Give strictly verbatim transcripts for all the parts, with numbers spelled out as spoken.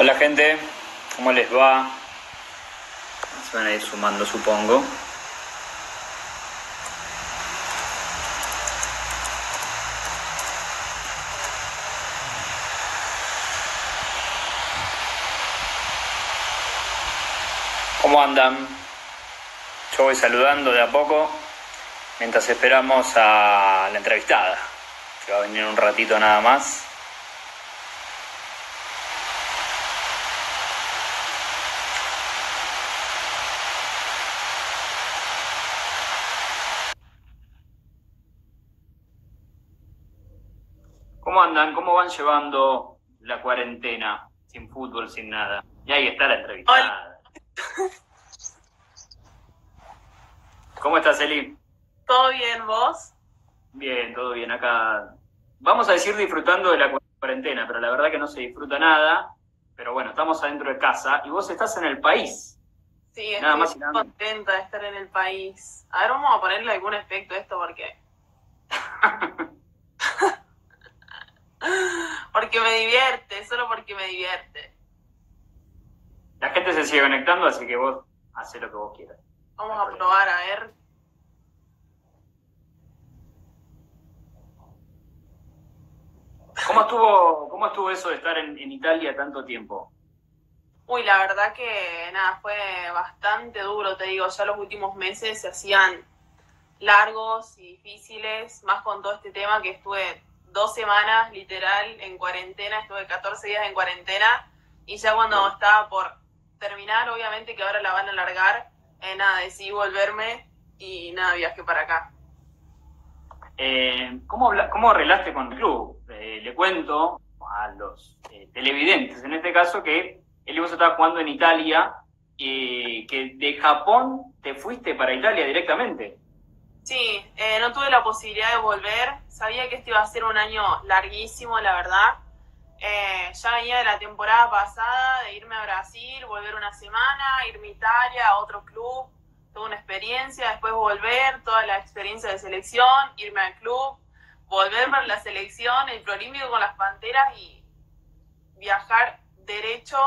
Hola gente, ¿cómo les va? Se van a ir sumando, supongo. ¿Cómo andan? Yo voy saludando de a poco mientras esperamos a la entrevistada, que va a venir un ratito nada más. ¿Cómo andan? ¿Cómo van llevando la cuarentena? Sin fútbol, sin nada. Y ahí está la entrevistada. Hola. ¿Cómo estás, Eli? ¿Todo bien, vos? Bien, todo bien. Acá vamos a decir disfrutando de la cuarentena, pero la verdad que no se disfruta nada. Pero bueno, estamos adentro de casa y vos estás en el país. Sí, nada estoy más y nada contenta de estar en el país. A ver, vamos a ponerle algún aspecto a esto porque... Porque me divierte, solo porque me divierte. La gente se sigue conectando, así que vos hacés lo que vos quieras. Vamos no a problema. Probar, a ver. ¿Cómo estuvo, cómo estuvo eso de estar en, en Italia tanto tiempo? Uy, la verdad que nada, fue bastante duro, te digo. Ya los últimos meses se hacían largos y difíciles, más con todo este tema que estuve... dos semanas, literal, en cuarentena, estuve catorce días en cuarentena, y ya cuando estaba por terminar, obviamente que ahora la van a alargar, eh, nada, decidí volverme, y nada, viajé para acá. Eh, ¿cómo, ¿Cómo arreglaste con el club? Eh, le cuento a los eh, televidentes, en este caso, que él vos estaba jugando en Italia, y eh, que de Japón te fuiste para Italia directamente. Sí, eh, no tuve la posibilidad de volver, sabía que este iba a ser un año larguísimo, la verdad. Eh, ya venía de la temporada pasada, de irme a Brasil, volver una semana, irme a Italia, a otro club, tuve una experiencia, después volver, toda la experiencia de selección, irme al club, volver para la selección, el Prolímpico con las Panteras y viajar derecho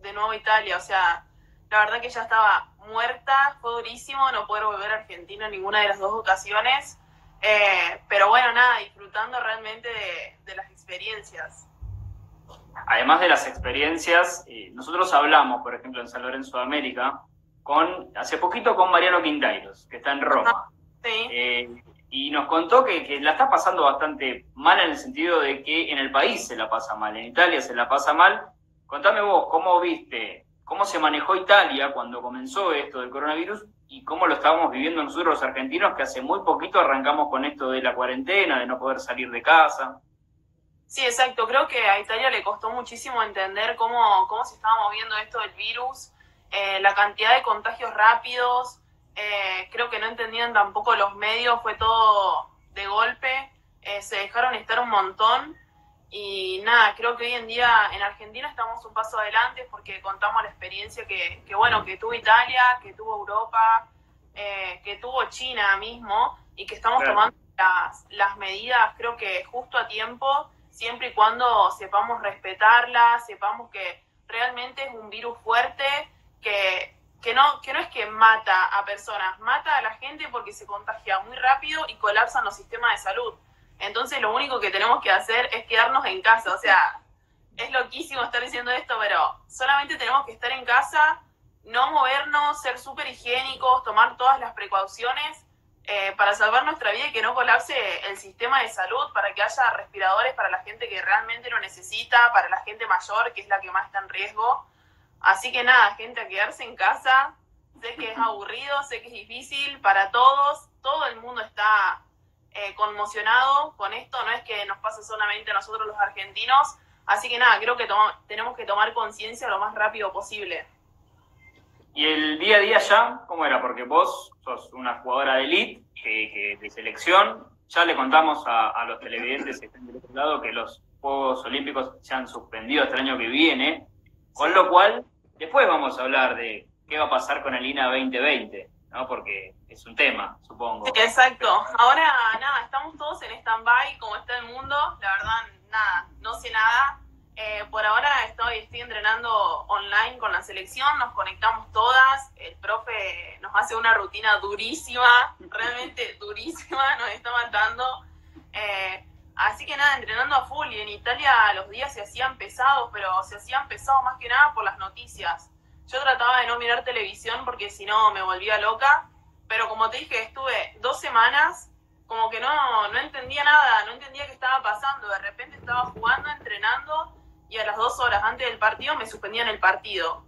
de nuevo a Italia, o sea... La verdad que ya estaba muerta, fue durísimo no poder volver a Argentina en ninguna de las dos ocasiones. Eh, pero bueno, nada, disfrutando realmente de, de las experiencias. Además de las experiencias, eh, nosotros hablamos, por ejemplo, en San Lorenzo de América, con, hace poquito con Mariano Quindairos, que está en Roma. Sí. Eh, y nos contó que, que la está pasando bastante mal en el sentido de que en el país se la pasa mal, en Italia se la pasa mal. Contame vos, ¿cómo viste...? ¿Cómo se manejó Italia cuando comenzó esto del coronavirus y cómo lo estábamos viviendo nosotros los argentinos que hace muy poquito arrancamos con esto de la cuarentena, de no poder salir de casa? Sí, exacto. Creo que a Italia le costó muchísimo entender cómo, cómo se estaba moviendo esto del virus, eh, la cantidad de contagios rápidos, eh, creo que no entendían tampoco los medios, fue todo de golpe, eh, se dejaron estar un montón. Y nada, creo que hoy en día en Argentina estamos un paso adelante porque contamos la experiencia que, que bueno, que tuvo Italia, que tuvo Europa, eh, que tuvo China mismo, y que estamos claro. tomando las, las medidas, creo que justo a tiempo, siempre y cuando sepamos respetarlas, sepamos que realmente es un virus fuerte, que, que, no, que no es que mata a personas, mata a la gente porque se contagia muy rápido y colapsan los sistemas de salud. Entonces lo único que tenemos que hacer es quedarnos en casa, o sea, es loquísimo estar diciendo esto, pero solamente tenemos que estar en casa, no movernos, ser súper higiénicos, tomar todas las precauciones eh, para salvar nuestra vida y que no colapse el sistema de salud, para que haya respiradores para la gente que realmente lo necesita, para la gente mayor, que es la que más está en riesgo. Así que nada, gente, a quedarse en casa, sé que es aburrido, sé que es difícil para todos, todo el mundo está... Eh, conmocionado con esto, no es que nos pase solamente a nosotros los argentinos, así que nada, creo que tenemos que tomar conciencia lo más rápido posible. ¿Y el día a día ya cómo era? Porque vos sos una jugadora de elite, que, que, de selección, ya le contamos a, a los televidentes que están del otro lado que los Juegos Olímpicos se han suspendido hasta el año que viene, con lo cual después vamos a hablar de qué va a pasar con el I N A veinte veinte. ¿No? Porque es un tema, supongo. Sí, exacto. Ahora, nada, estamos todos en stand-by, como está el mundo. La verdad, nada, no sé nada. Eh, por ahora estoy hoy estoy entrenando online con la selección, nos conectamos todas, el profe nos hace una rutina durísima, realmente durísima, nos está matando. Eh, así que nada, entrenando a full, y en Italia los días se hacían pesados, pero se hacían pesados más que nada por las noticias. Yo trataba de no mirar televisión porque si no me volvía loca, pero como te dije, estuve dos semanas, como que no, no entendía nada, no entendía qué estaba pasando, de repente estaba jugando, entrenando, y a las dos horas antes del partido me suspendían el partido.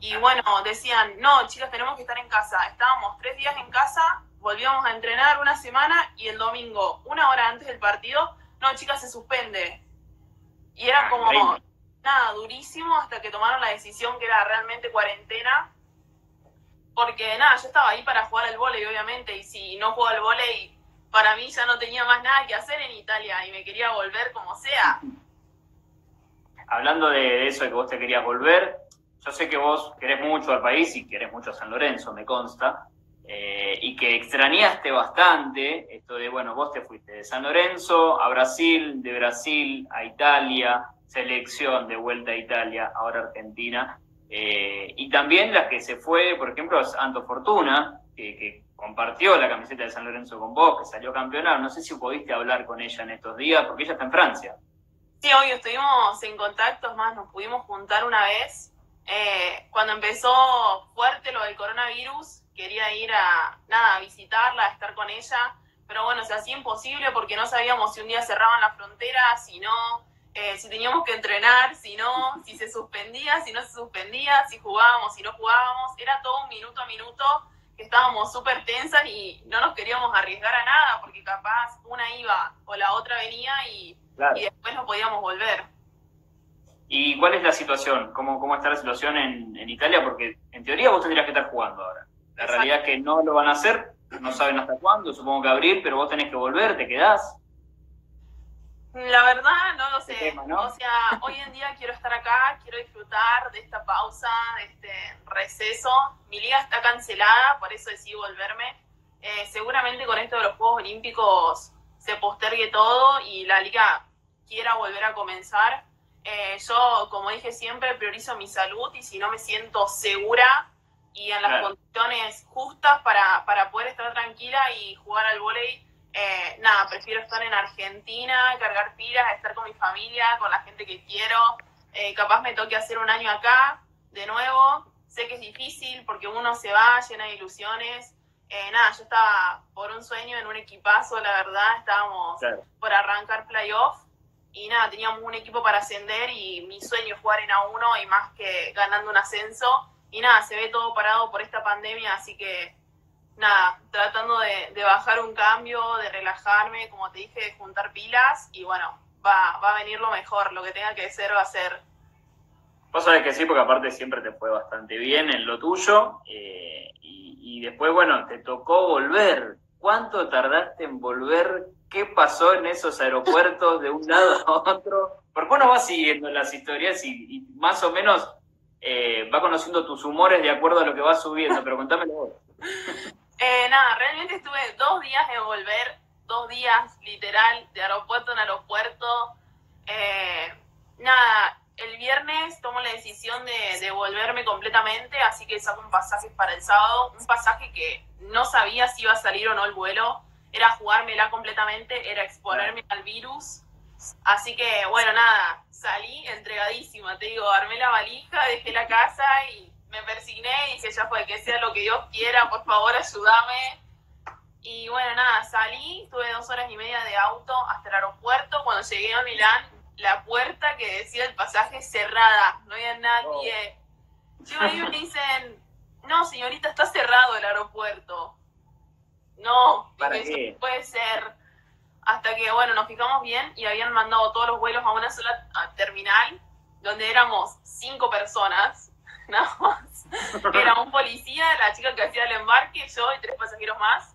Y bueno, decían, no, chicas, tenemos que estar en casa. Estábamos tres días en casa, volvíamos a entrenar una semana, y el domingo, una hora antes del partido, no, chicas, se suspende. Y era como... nada, durísimo, hasta que tomaron la decisión que era realmente cuarentena, porque nada, yo estaba ahí para jugar al vóley, obviamente, y si no jugaba al vóley, para mí ya no tenía más nada que hacer en Italia, y me quería volver como sea. Hablando de eso, de que vos te querías volver, yo sé que vos querés mucho al país, y querés mucho a San Lorenzo, me consta, eh, y que extrañaste bastante esto de, bueno, vos te fuiste de San Lorenzo a Brasil, de Brasil a Italia... selección, de vuelta a Italia, ahora Argentina, eh, y también las que se fue, por ejemplo, Anto Fortuna, que, que compartió la camiseta de San Lorenzo con vos, que salió campeonar. No sé si pudiste hablar con ella en estos días, porque ella está en Francia. Sí, obvio, estuvimos en contacto, más nos pudimos juntar una vez. Eh, cuando empezó fuerte lo del coronavirus, quería ir a, nada, a visitarla, a estar con ella, pero bueno, se hacía imposible porque no sabíamos si un día cerraban la frontera, si no... Eh, si teníamos que entrenar, si no, si se suspendía, si no se suspendía, si jugábamos, si no jugábamos, era todo un minuto a minuto que estábamos súper tensas y no nos queríamos arriesgar a nada, porque capaz una iba o la otra venía y, claro. Y después no podíamos volver. ¿Y cuál es la situación? ¿Cómo, cómo está la situación en, en Italia? Porque en teoría vos tendrías que estar jugando ahora. La Exacto. realidad es que no lo van a hacer, no saben hasta cuándo, supongo que abril, pero vos tenés que volver, te quedás. La verdad, no lo sé. Tema, ¿no? O sea, hoy en día quiero estar acá, quiero disfrutar de esta pausa, de este receso. Mi liga está cancelada, por eso decidí volverme. Eh, seguramente con esto de los Juegos Olímpicos se postergue todo y la liga quiera volver a comenzar. Eh, yo, como dije siempre, priorizo mi salud y si no me siento segura y en las claro. condiciones justas para, para poder estar tranquila y jugar al vóley, Eh, nada, prefiero estar en Argentina, cargar pilas, estar con mi familia, con la gente que quiero. Eh, capaz me toque hacer un año acá, de nuevo. Sé que es difícil porque uno se va, llena de ilusiones. Eh, nada, yo estaba por un sueño en un equipazo, la verdad. Estábamos claro. por arrancar playoff. Y nada, teníamos un equipo para ascender y mi sueño es jugar en A uno y más que ganando un ascenso. Y nada, se ve todo parado por esta pandemia, así que... nada, tratando de, de bajar un cambio, de relajarme, como te dije, de juntar pilas, y bueno, va, va a venir lo mejor, lo que tenga que ser va a ser. Vos sabés que sí, porque aparte siempre te fue bastante bien en lo tuyo, eh, y, y después, bueno, te tocó volver. ¿Cuánto tardaste en volver? ¿Qué pasó en esos aeropuertos de un lado a otro? Porque uno va siguiendo las historias y, y más o menos eh, va conociendo tus humores de acuerdo a lo que va subiendo, pero contámelo vos. Eh, nada, realmente estuve dos días de volver, dos días literal, de aeropuerto en aeropuerto. Eh, nada, el viernes tomo la decisión de, de volverme completamente, así que saco un pasaje para el sábado, un pasaje que no sabía si iba a salir o no el vuelo, era jugármela completamente, era exponerme al virus. Así que, bueno, nada, salí entregadísima, te digo, armé la valija, dejé la casa y... me persigné y dije, ya fue, que sea lo que Dios quiera, por favor, ayúdame. Y bueno, nada, salí, tuve dos horas y media de auto hasta el aeropuerto. Cuando llegué a Milán, la puerta que decía el pasaje cerrada, no había nadie. Oh. Yo ahí me dicen, no, señorita, está cerrado el aeropuerto. No, ¿para qué? No puede ser. Hasta que, bueno, nos fijamos bien y habían mandado todos los vuelos a una sola terminal, donde éramos cinco personas. Nada más. Era un policía, la chica que hacía el embarque, yo y tres pasajeros más.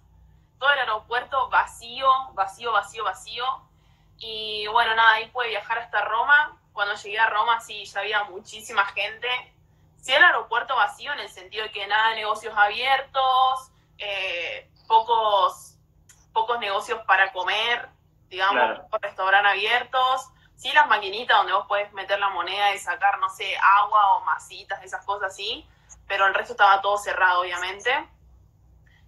Todo el aeropuerto vacío, vacío, vacío, vacío. Y bueno, nada, ahí pude viajar hasta Roma. Cuando llegué a Roma sí, ya había muchísima gente. Sí, el aeropuerto vacío en el sentido de que nada de negocios abiertos, eh, pocos, pocos negocios para comer, digamos, claro. restaurantes abiertos. Sí, las maquinitas donde vos podés meter la moneda y sacar, no sé, agua o masitas, esas cosas así, pero el resto estaba todo cerrado, obviamente.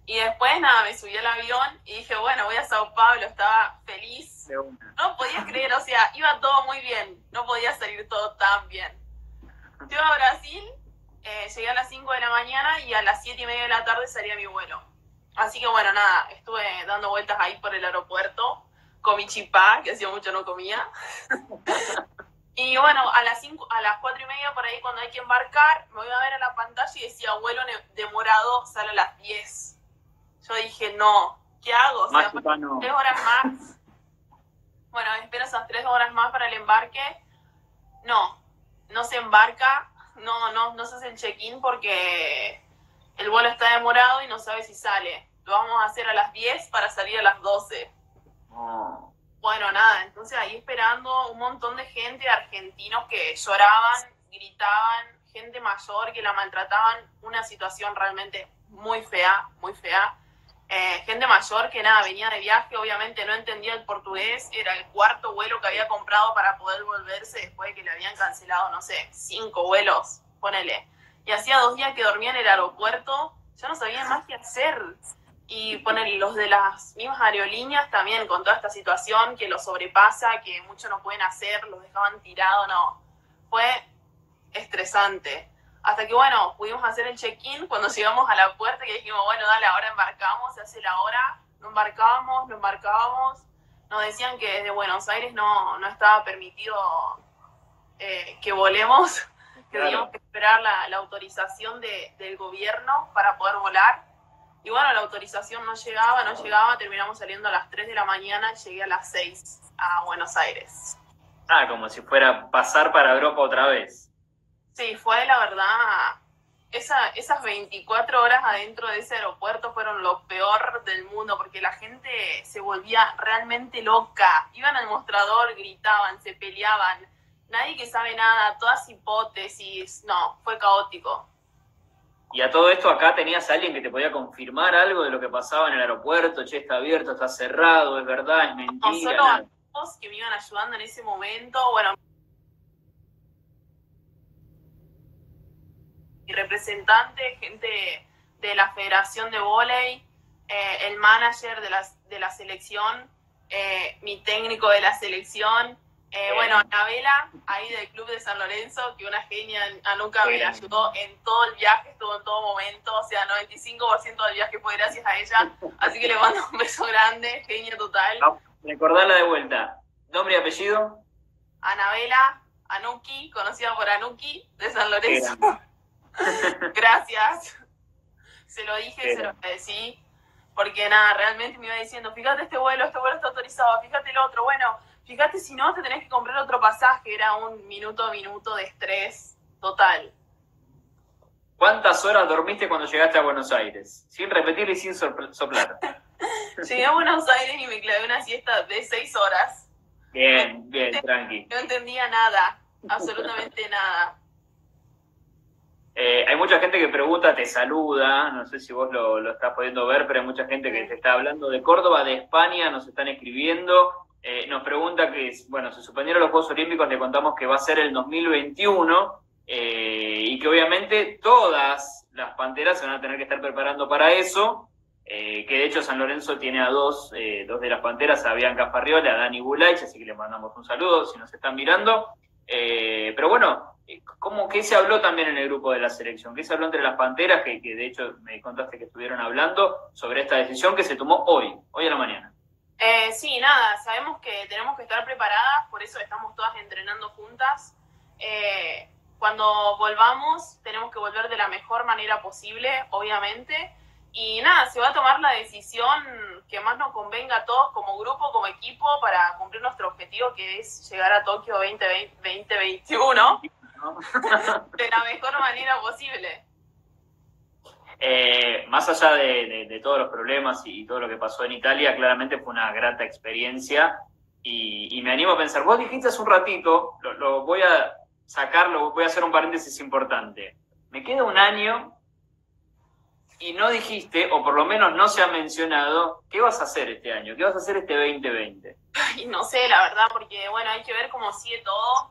Y después, nada, me subí al avión y dije, bueno, voy a Sao Paulo, estaba feliz. No podía creer, o sea, iba todo muy bien, no podía salir todo tan bien. Yo a Brasil, eh, llegué a las cinco de la mañana y a las siete y media de la tarde salía mi vuelo. Así que bueno, nada, estuve dando vueltas ahí por el aeropuerto, comí chipá, que hacía mucho no comía. Y bueno, a las cinco, a las cuatro y media por ahí, cuando hay que embarcar, me voy a ver a la pantalla y decía, vuelo demorado, sale a las diez. Yo dije, no, ¿qué hago? O sea, tres horas más. Bueno, espero esas tres horas más para el embarque. No, no se embarca, no, no, no se hace el check-in porque el vuelo está demorado y no sabe si sale. Lo vamos a hacer a las diez para salir a las doce. Oh. Bueno, nada, entonces ahí esperando un montón de gente, argentinos que lloraban, gritaban, gente mayor que la maltrataban, una situación realmente muy fea, muy fea. Eh, gente mayor que nada, venía de viaje, obviamente no entendía el portugués, era el cuarto vuelo que había comprado para poder volverse después de que le habían cancelado, no sé, cinco vuelos, ponele. Y hacía dos días que dormía en el aeropuerto, yo no sabía más qué hacer. Y ponele, los de las mismas aerolíneas también, con toda esta situación que los sobrepasa, que muchos no pueden hacer, los dejaban tirados, no. Fue estresante. Hasta que, bueno, pudimos hacer el check-in cuando llegamos a la puerta y dijimos, bueno, dale, ahora embarcamos, se hace la hora, no embarcábamos, no embarcábamos. Nos decían que desde Buenos Aires no, no estaba permitido eh, que volemos, claro. Que teníamos que esperar la, la autorización de, del gobierno para poder volar. Y bueno, la autorización no llegaba, no llegaba, terminamos saliendo a las tres de la mañana, llegué a las seis a Buenos Aires. Ah, como si fuera pasar para Europa otra vez. Sí, fue la verdad, esa, esas veinticuatro horas adentro de ese aeropuerto fueron lo peor del mundo, porque la gente se volvía realmente loca, iban al mostrador, gritaban, se peleaban, nadie que sabe nada, todas hipótesis, no, fue caótico. Y a todo esto acá tenías a alguien que te podía confirmar algo de lo que pasaba en el aeropuerto, che, está abierto, está cerrado, es verdad, es mentira. No, solo amigos que me iban ayudando en ese momento, bueno... mi representante, gente de la Federación de Vóley, eh, el manager de la, de la selección, eh, mi técnico de la selección, eh, bueno, Anabela, ahí del club de San Lorenzo, que una genia, Anuka me ayudó en todo el viaje, estuvo en todo momento, o sea, noventa y cinco por ciento del viaje fue gracias a ella, así que le mando un beso grande, genia total. Ah, recordarla de vuelta, nombre y apellido. Anabela, Anuki, conocida por Anuki, de San Lorenzo. Era. Gracias, se lo dije, pero. Se lo agradecí, porque nada, realmente me iba diciendo, fíjate este vuelo, este vuelo está autorizado, fíjate el otro, bueno, fíjate si no te tenés que comprar otro pasaje, era un minuto a minuto de estrés total. ¿Cuántas horas dormiste cuando llegaste a Buenos Aires? Sin repetir y sin soplar. Llegué a Buenos Aires y me clavé una siesta de seis horas. Bien, bien, no entendía, tranqui. No entendía nada, absolutamente nada. Eh, hay mucha gente que pregunta, te saluda, no sé si vos lo, lo estás pudiendo ver, pero hay mucha gente que te está hablando de Córdoba, de España, nos están escribiendo, eh, nos pregunta que, bueno, se suspendieron los Juegos Olímpicos, le contamos que va a ser el dos mil veintiuno, eh, y que obviamente todas las Panteras se van a tener que estar preparando para eso, eh, que de hecho San Lorenzo tiene a dos, eh, dos de las Panteras, a Bianca Farriola, a Dani Bulaich, así que le mandamos un saludo si nos están mirando, eh, pero bueno... ¿Cómo, qué se habló también en el grupo de la selección? ¿Qué se habló entre las Panteras, que, que de hecho me contaste que estuvieron hablando, sobre esta decisión que se tomó hoy, hoy a la mañana? Eh, sí, nada, sabemos que tenemos que estar preparadas, por eso estamos todas entrenando juntas. Eh, cuando volvamos, tenemos que volver de la mejor manera posible, obviamente. Y nada, se va a tomar la decisión que más nos convenga a todos como grupo, como equipo, para cumplir nuestro objetivo, que es llegar a Tokio veinte veintiuno. De la mejor manera posible. Eh, más allá de, de, de todos los problemas y, y todo lo que pasó en Italia, claramente fue una grata experiencia y, y me animo a pensar, vos dijiste hace un ratito, lo, lo voy a sacar, lo, voy a hacer un paréntesis importante, me queda un año y no dijiste, o por lo menos no se ha mencionado, ¿qué vas a hacer este año? ¿Qué vas a hacer este veinte veinte? Ay, no sé, la verdad, porque bueno, hay que ver cómo sigue todo.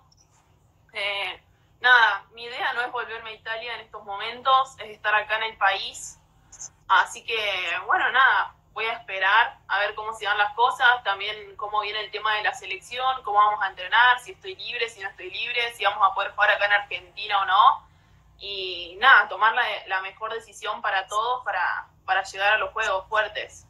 Eh, nada, mi idea no es volverme a Italia en estos momentos, es estar acá en el país. Así que, bueno, nada, voy a esperar a ver cómo se dan las cosas, también cómo viene el tema de la selección, cómo vamos a entrenar, si estoy libre, si no estoy libre, si vamos a poder jugar acá en Argentina o no. Y nada, tomar la, la mejor decisión para todos, para, para llegar a los juegos fuertes.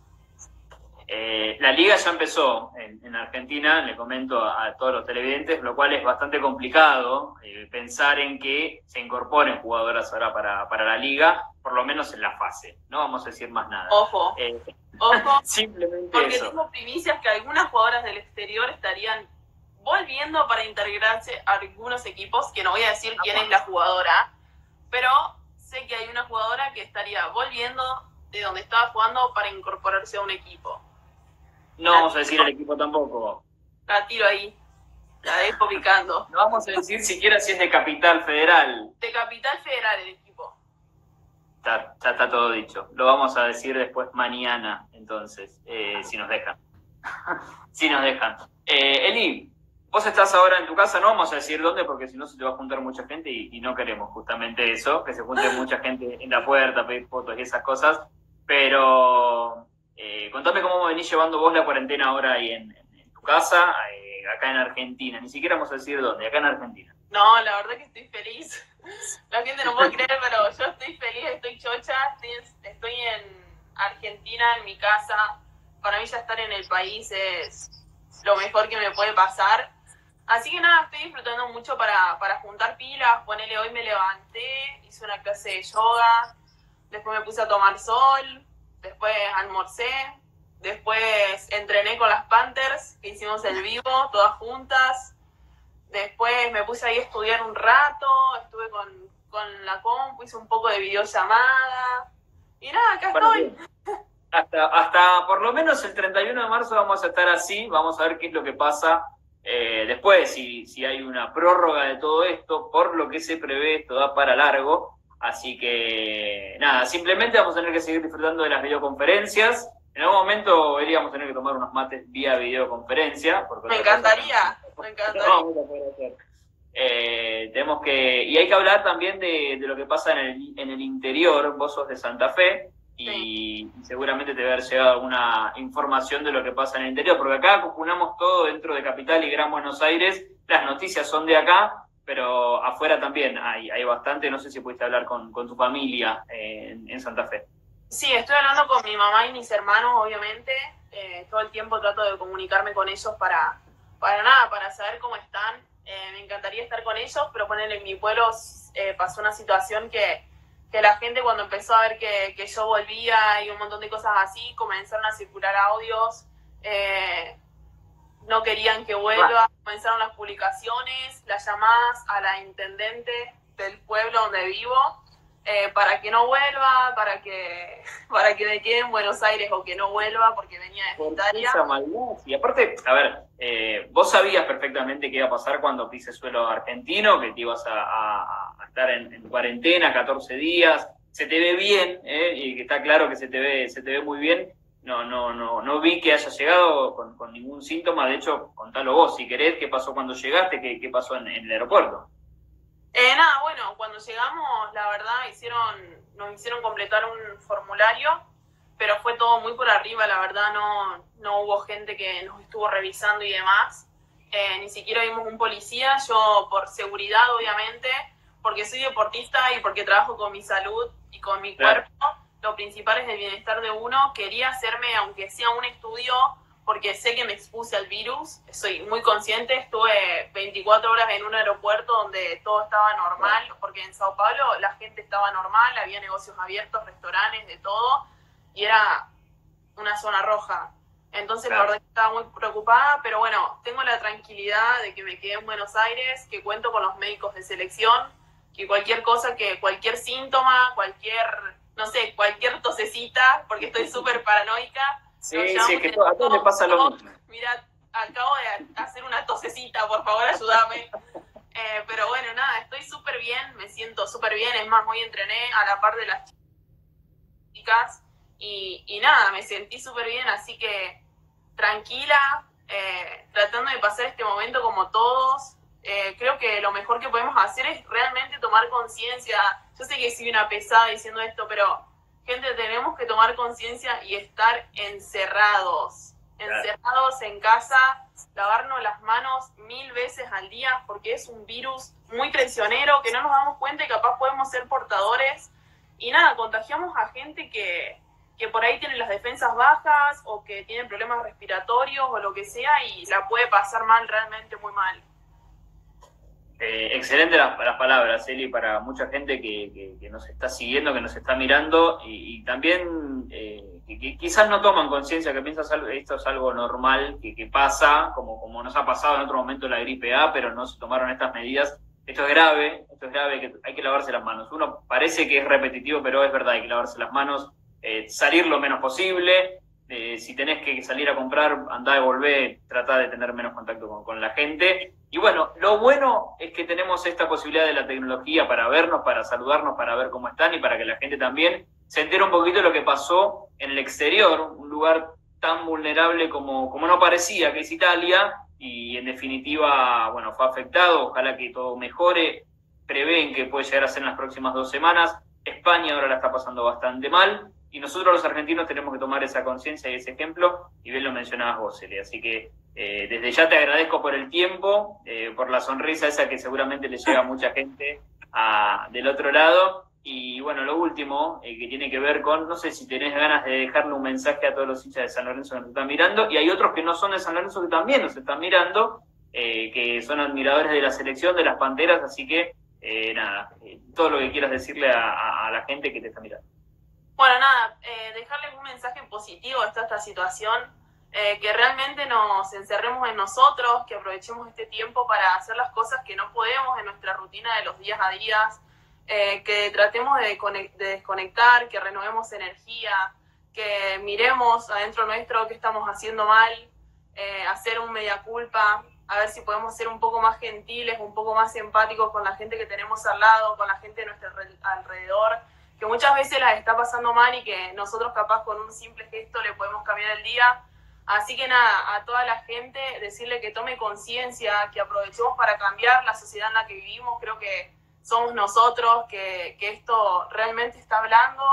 Eh, la liga ya empezó en, en Argentina, le comento a, a todos los televidentes, lo cual es bastante complicado eh, pensar en que se incorporen jugadoras ahora para, para la liga, por lo menos en la fase, no vamos a decir más nada. Ojo, eh, ojo, simplemente porque eso. Tengo primicias que algunas jugadoras del exterior estarían volviendo para integrarse a algunos equipos, que no voy a decir quién es la jugadora, pero sé que hay una jugadora que estaría volviendo de donde estaba jugando para incorporarse a un equipo. No la vamos tiro. a decir el equipo tampoco. La tiro ahí, la dejo picando. No vamos a decir siquiera si es de Capital Federal. De Capital Federal el equipo. Ya, ya está todo dicho. Lo vamos a decir después mañana, entonces, eh, si nos dejan. si nos dejan. Eh, Eli, vos estás ahora en tu casa, no vamos a decir dónde, porque si no se te va a juntar mucha gente y, y no queremos justamente eso, que se junte mucha gente en la puerta, pedir fotos y esas cosas. Pero... Eh, contame cómo venís llevando vos la cuarentena ahora ahí en, en, en tu casa, eh, acá en Argentina. Ni siquiera vamos a decir dónde, acá en Argentina. No, la verdad que estoy feliz. La gente no puede creer, pero yo estoy feliz, estoy chocha. Estoy, estoy en Argentina, en mi casa. Para mí ya estar en el país es lo mejor que me puede pasar. Así que nada, estoy disfrutando mucho para, para juntar pilas. Ponele, hoy me levanté, hice una clase de yoga. Después me puse a tomar sol. Después almorcé, después entrené con las Panthers, que hicimos el vivo, todas juntas. Después me puse ahí a estudiar un rato, estuve con, con la compu, hice un poco de videollamada. Y nada, acá bueno, estoy. Bien. Hasta, hasta por lo menos el treinta y uno de marzo vamos a estar así, vamos a ver qué es lo que pasa eh, después, si, si hay una prórroga de todo esto, por lo que se prevé, esto da para largo. Así que, nada, simplemente vamos a tener que seguir disfrutando de las videoconferencias. En algún momento, Eli, vamos a tener que tomar unos mates vía videoconferencia. Me encantaría, me encantaría. No, no puedo hacer. Eh, tenemos que, y hay que hablar también de, de lo que pasa en el, en el interior. Vos sos de Santa Fe y, sí. y seguramente te va a haber llegado alguna información de lo que pasa en el interior. Porque acá acumulamos todo dentro de Capital y Gran Buenos Aires. Las noticias son de acá. Pero afuera también hay, hay bastante, no sé si pudiste hablar con, con tu familia en, en Santa Fe. Sí, estoy hablando con mi mamá y mis hermanos, obviamente. Eh, todo el tiempo trato de comunicarme con ellos para, para nada, para saber cómo están. Eh, me encantaría estar con ellos, pero ponerle en mi pueblo eh, pasó una situación que, que la gente cuando empezó a ver que, que yo volvía y un montón de cosas así, comenzaron a circular audios, eh, no querían que vuelva, comenzaron las publicaciones, las llamadas a la intendente del pueblo donde vivo eh, para que no vuelva, para que para que me quede en Buenos Aires o que no vuelva porque venía de Italia. Esa maldad. Y aparte, a ver, eh, vos sabías perfectamente qué iba a pasar cuando pises suelo argentino, que te ibas a, a, a estar en, en cuarentena catorce días, se te ve bien, eh, y que está claro que se te ve, se te ve muy bien. No, no, no, no vi que haya llegado con, con ningún síntoma. De hecho, contalo vos, si querés, qué pasó cuando llegaste, qué, qué pasó en, en el aeropuerto. Eh, nada, bueno, cuando llegamos, la verdad, hicieron, nos hicieron completar un formulario, pero fue todo muy por arriba, la verdad, no, no hubo gente que nos estuvo revisando y demás. Eh, ni siquiera vimos un policía, yo por seguridad, obviamente, porque soy deportista y porque trabajo con mi salud y con mi claro. cuerpo. Lo principal es el bienestar de uno. Quería hacerme, aunque sea un estudio, porque sé que me expuse al virus, soy muy consciente, estuve veinticuatro horas en un aeropuerto donde todo estaba normal, porque en Sao Paulo la gente estaba normal, había negocios abiertos, restaurantes, de todo, y era una zona roja. Entonces claro. la verdad que estaba muy preocupada, pero bueno, tengo la tranquilidad de que me quedé en Buenos Aires, que cuento con los médicos de selección, que cualquier cosa, que cualquier síntoma, cualquier... no sé, cualquier tosecita, porque estoy súper paranoica. Sí, sí, que todo, a todos les pasa lo mismo. Mira, acabo de hacer una tosecita, por favor, ayúdame. eh, pero bueno, nada, estoy súper bien, me siento súper bien. Es más, hoy entrené a la par de las chicas. chicas y, y nada, me sentí súper bien, así que tranquila, eh, tratando de pasar este momento como todos. Eh, creo que lo mejor que podemos hacer es realmente tomar conciencia. Yo sé que soy una pesada diciendo esto, pero gente, tenemos que tomar conciencia y estar encerrados, encerrados en casa, lavarnos las manos mil veces al día, porque es un virus muy traicionero que no nos damos cuenta y capaz podemos ser portadores. Y nada, contagiamos a gente que, que por ahí tiene las defensas bajas o que tiene problemas respiratorios o lo que sea y la puede pasar mal, realmente muy mal. Eh, excelente las, las palabras, Eli, para mucha gente que, que, que nos está siguiendo, que nos está mirando y, y también eh, que, que quizás no toman conciencia, que piensan que esto es algo normal, que, que pasa, como, como nos ha pasado en otro momento la gripe A, pero no se tomaron estas medidas. Esto es grave, esto es grave, que hay que lavarse las manos. Uno parece que es repetitivo, pero es verdad, hay que lavarse las manos, eh, salir lo menos posible. Eh, si tenés que salir a comprar, andá y volvé, tratá de tener menos contacto con, con la gente. Y bueno, lo bueno es que tenemos esta posibilidad de la tecnología para vernos, para saludarnos, para ver cómo están y para que la gente también se entere un poquito de lo que pasó en el exterior, un lugar tan vulnerable como, como no parecía, que es Italia, y en definitiva, bueno, fue afectado, ojalá que todo mejore, prevén que puede llegar a ser en las próximas dos semanas. España ahora la está pasando bastante mal, y nosotros los argentinos tenemos que tomar esa conciencia y ese ejemplo, y bien lo mencionabas vos, Eli. Así que eh, desde ya te agradezco por el tiempo, eh, por la sonrisa esa que seguramente le llega a mucha gente a, del otro lado. Y bueno, lo último, eh, que tiene que ver con, no sé si tenés ganas de dejarle un mensaje a todos los hinchas de San Lorenzo que nos están mirando, y hay otros que no son de San Lorenzo que también nos están mirando, eh, que son admiradores de la selección, de las Panteras, así que eh, nada, eh, todo lo que quieras decirle a, a, a la gente que te está mirando. Bueno, nada, eh, dejarles un mensaje positivo a toda esta situación, eh, que realmente nos encerremos en nosotros, que aprovechemos este tiempo para hacer las cosas que no podemos en nuestra rutina de los días a días, eh, que tratemos de, de desconectar, que renovemos energía, que miremos adentro nuestro qué estamos haciendo mal, eh, hacer un mea culpa, a ver si podemos ser un poco más gentiles, un poco más empáticos con la gente que tenemos al lado, con la gente de nuestro alrededor, que muchas veces las está pasando mal y que nosotros capaz con un simple gesto le podemos cambiar el día. Así que nada, a toda la gente decirle que tome conciencia, que aprovechemos para cambiar la sociedad en la que vivimos, creo que somos nosotros, que, que esto realmente está hablando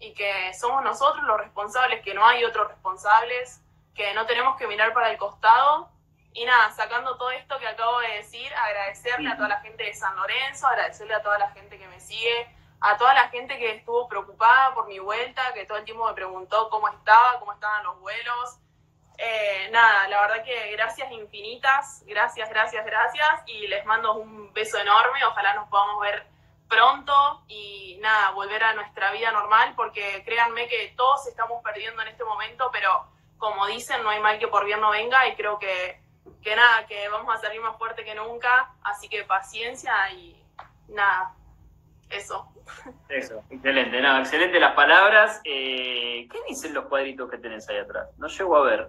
y que somos nosotros los responsables, que no hay otros responsables, que no tenemos que mirar para el costado. Y nada, sacando todo esto que acabo de decir, agradecerle a toda la gente de San Lorenzo, agradecerle a toda la gente que me sigue, a toda la gente que estuvo preocupada por mi vuelta, que todo el tiempo me preguntó cómo estaba, cómo estaban los vuelos. Eh, nada, la verdad que gracias infinitas, gracias, gracias, gracias, y les mando un beso enorme, ojalá nos podamos ver pronto y nada, volver a nuestra vida normal, porque créanme que todos estamos perdiendo en este momento, pero como dicen, no hay mal que por bien no venga, y creo que, que nada, que vamos a salir más fuerte que nunca, así que paciencia y nada, eso. Eso, excelente, nada, no, excelente las palabras. Eh, ¿Qué dicen los cuadritos que tenés ahí atrás? No llego a ver.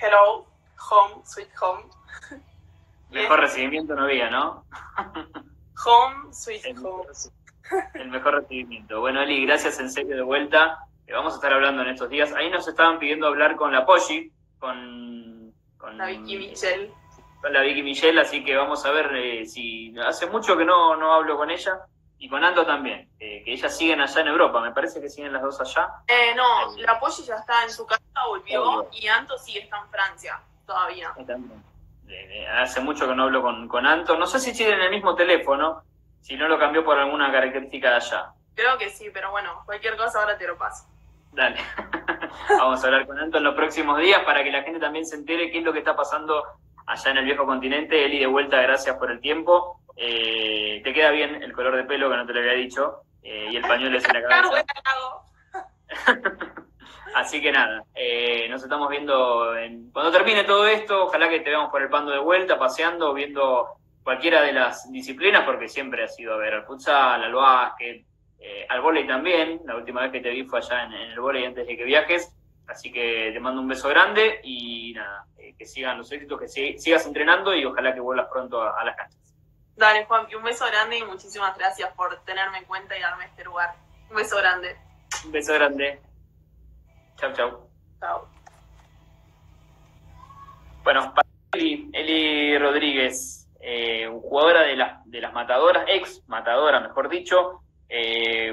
Hello, home, sweet home. Mejor recibimiento no había, ¿no? Home, sweet el, home. El mejor recibimiento. Bueno, Eli, gracias en serio de vuelta. Eh, vamos a estar hablando en estos días. Ahí nos estaban pidiendo hablar con la Poggi, con, con la Vicky Michel. Con la Vicky Michel, así que vamos a ver eh, si... Hace mucho que no, no hablo con ella, y con Anto también, eh, que ellas siguen allá en Europa, me parece que siguen las dos allá. Eh, no, ahí. La Poggi ya está en su casa, volvió, oh, y Anto sigue, está en Francia todavía. Eh, hace mucho que no hablo con, con Anto, no sé si tienen el mismo teléfono, si no lo cambió por alguna característica de allá. Creo que sí, pero bueno, cualquier cosa ahora te lo paso. Dale, vamos a hablar con Anto en los próximos días para que la gente también se entere qué es lo que está pasando allá en el viejo continente. Eli, de vuelta, gracias por el tiempo. Eh, te queda bien el color de pelo, que no te lo había dicho, eh, y el pañuelo es en la cabeza. Así que nada, eh, nos estamos viendo en... cuando termine todo esto, ojalá que te veamos por el Pando de vuelta, paseando, viendo cualquiera de las disciplinas, porque siempre has ido a ver al futsal, al básquet, eh, al vóley también. La última vez que te vi fue allá en, en el vóley antes de que viajes. Así que te mando un beso grande y nada, eh, que sigan los éxitos, que sig sigas entrenando y ojalá que vuelvas pronto a, a las canchas. Dale, Juan, un beso grande y muchísimas gracias por tenerme en cuenta y darme este lugar. Un beso grande. Un beso grande. Chau, chau. Chau. Bueno, para Eli, Eli Rodríguez, eh, jugadora de, la, de las matadoras, ex matadora, mejor dicho. Eh,